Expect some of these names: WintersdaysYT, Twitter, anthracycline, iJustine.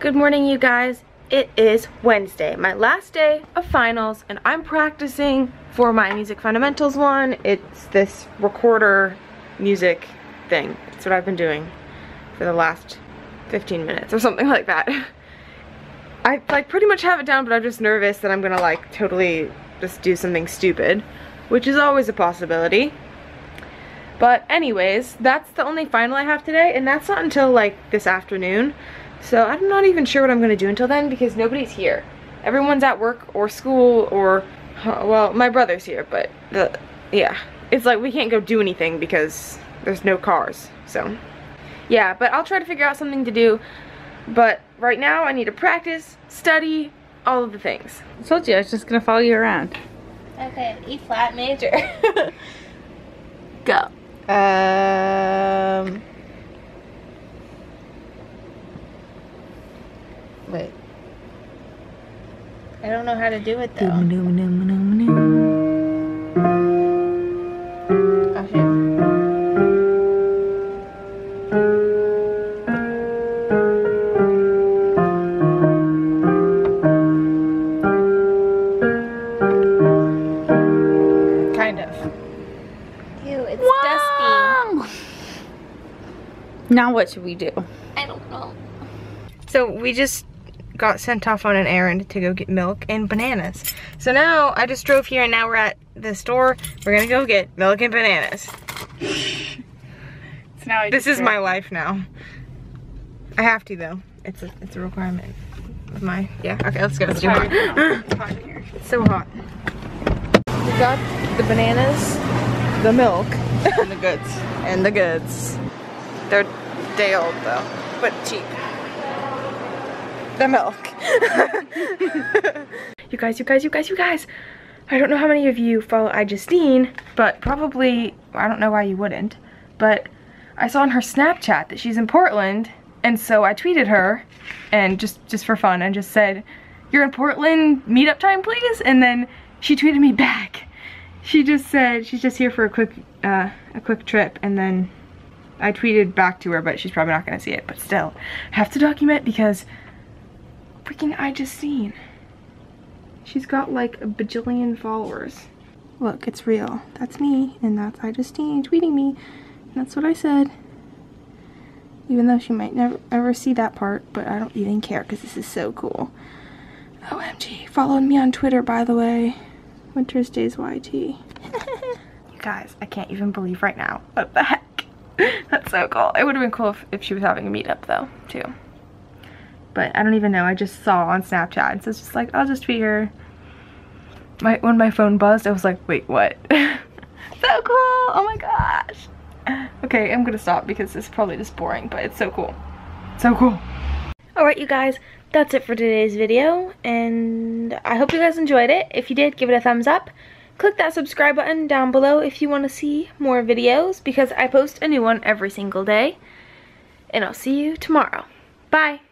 Good morning, you guys. It is Wednesday, my last day of finals, and I'm practicing for my music fundamentals one. It's this recorder music thing. That's what I've been doing for the last 15 minutes or something like that. I like pretty much have it down, but I'm just nervous that I'm gonna like totally just do something stupid, which is always a possibility. But anyways, that's the only final I have today, and that's not until like this afternoon. So I'm not even sure what I'm going to do until then because nobody's here. Everyone's at work or school or, well, my brother's here, but yeah. It's like we can't go do anything because there's no cars, so. Yeah, but I'll try to figure out something to do. But right now I need to practice, study, all of the things. I told you I was just going to follow you around. Okay, E flat major. Go. Wait. I don't know how to do it though. Oh shit. Kind of. Ew, it's whoa! Dusty. Now what should we do? I don't know. So we just got sent off on an errand to go get milk and bananas. So now I just drove here and now we're at the store. We're gonna go get milk and bananas. So now this is my life now. I have to though. It's a requirement of my, yeah. Okay, let's go. Let's do it. It's hot in here. It's so hot. We got the bananas, the milk, and the goods. And the goods. They're day old though, but cheap. The milk. You guys. I don't know how many of you follow iJustine, but probably, I don't know why you wouldn't, but I saw on her Snapchat that she's in Portland, and so I tweeted her, and just for fun, and just said, "You're in Portland, meetup time please?" And then she tweeted me back. She just said, she's just here for a quick trip, and then I tweeted back to her, but she's probably not gonna see it, but still. I have to document because freaking iJustine. She's got like a bajillion followers. Look, it's real. That's me, and that's iJustine tweeting me, and that's what I said. Even though she might never ever see that part, but I don't even care because this is so cool. OMG, following me on Twitter, by the way. WintersdaysYT. You guys, I can't even believe right now. What the heck? That's so cool. It would have been cool if she was having a meetup though, too. But I don't even know, I just saw on Snapchat, so it's just like, I'll just tweet her. When my phone buzzed, I was like, wait, what? So cool, oh my gosh. Okay, I'm gonna stop because it's probably just boring, but it's so cool. So cool. Alright you guys, that's it for today's video, and I hope you guys enjoyed it. If you did, give it a thumbs up. Click that subscribe button down below if you want to see more videos, because I post a new one every single day. And I'll see you tomorrow. Bye!